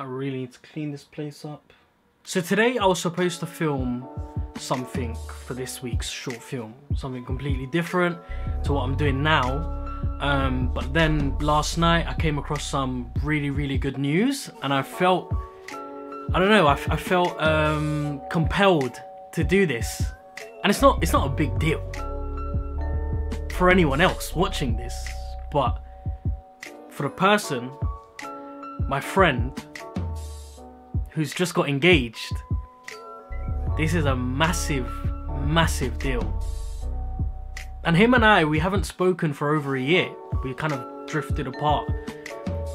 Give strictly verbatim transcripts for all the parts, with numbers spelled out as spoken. I really need to clean this place up. So today I was supposed to film something for this week's short film, something completely different to what I'm doing now. Um, but then last night I came across some really, really good news, and I felt, I don't know, I, I felt um, compelled to do this. And it's not, it's not a big deal for anyone else watching this, but for the person, my friend, who's just got engaged, this is a massive, massive deal. And him and I, we haven't spoken for over a year. We kind of drifted apart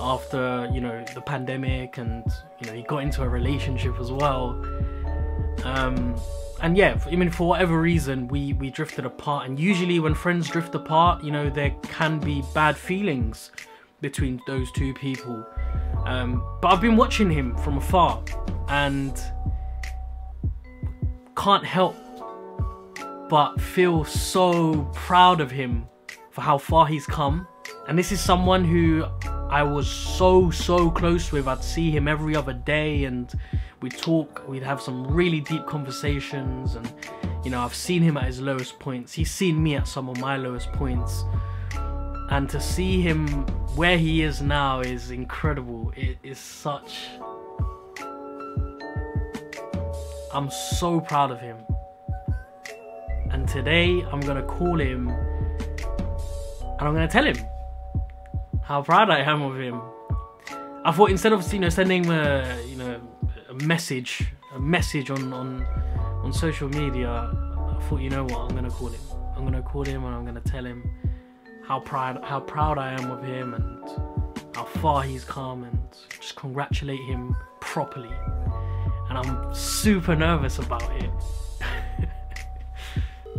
after, you know, the pandemic, and, you know, he got into a relationship as well. Um, and yeah, I mean, for whatever reason, we, we drifted apart. And usually when friends drift apart, you know, there can be bad feelings between those two people. Um, but I've been watching him from afar and can't help but feel so proud of him for how far he's come. And this is someone who I was so, so close with. I'd see him every other day and we'd talk, we'd have some really deep conversations. And, you know, I've seen him at his lowest points. He's seen me at some of my lowest points. And to see him where he is now is incredible. It is such... I'm so proud of him. And today I'm gonna call him and I'm gonna tell him how proud I am of him. I thought, instead of, you know, sending a, you know, a message, a message on, on on social media, I thought, you know what, I'm gonna call him. I'm gonna call him and I'm gonna tell him how proud how proud I am of him and how far he's come, and just congratulate him properly. And I'm super nervous about it.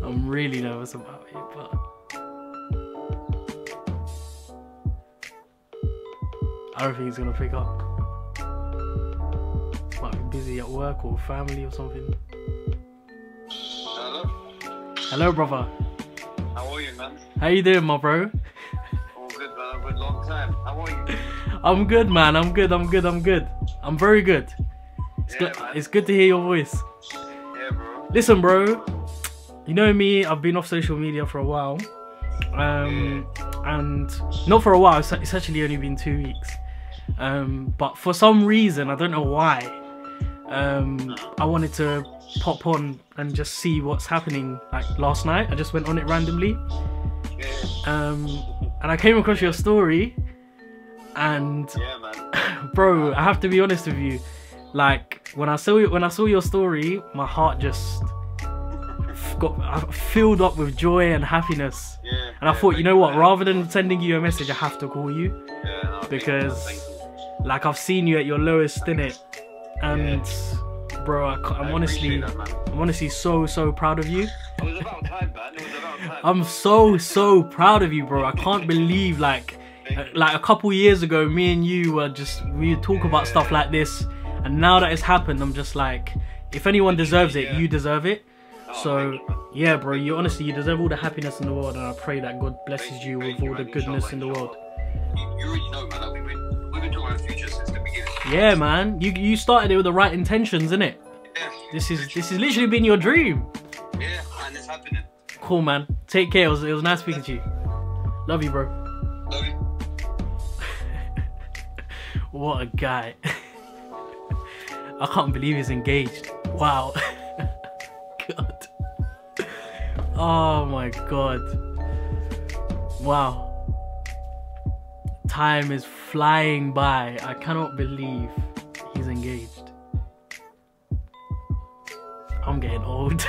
I'm really nervous about it, but I don't think he's gonna pick up. Might be busy at work or family or something. Hello? Hello, brother. How are you, man? How you doing, my bro? All good, man. I've been a long time. How are you? I'm good, man. I'm good, I'm good, I'm good. I'm very good. It's, yeah, good. It's good to hear your voice. Yeah, bro. Listen, bro. You know me, I've been off social media for a while, um, and not for a while, it's actually only been two weeks, um, but for some reason, I don't know why, um, I wanted to pop on and just see what's happening. Like last night, I just went on it randomly, um, and I came across your story, and bro, I have to be honest with you, like when I saw, when I saw your story, my heart just... got filled up with joy and happiness, yeah, and I yeah, thought, you know what, rather than sending you a message, I have to call you, yeah, no, because thank you, thank you. Like I've seen you at your lowest, innit, and yeah. bro, I, I'm I honestly, that, I'm honestly so so proud of you. It was about time, man. It was about time. I'm so so proud of you, bro. I can't believe, like, like a couple years ago, me and you were just we would talk yeah. about stuff like this, and now that it's happened, I'm just like, if anyone deserves it, yeah. you deserve it. So yeah, bro, you honestly, you deserve all the happiness in the world, and I pray that God blesses you with all the goodness in the world. You already know, man, we've been, we've been talking about the future since the beginning. Yeah, man, you you started it with the right intentions, innit? Yeah. This is this is literally been your dream. Yeah, and it's happening. Cool, man. Take care. It was it was nice speaking to you. Love you, bro. Love you. What a guy. I can't believe he's engaged. Wow. God. Oh my god. Wow. Time is flying by. I cannot believe he's engaged. I'm getting old.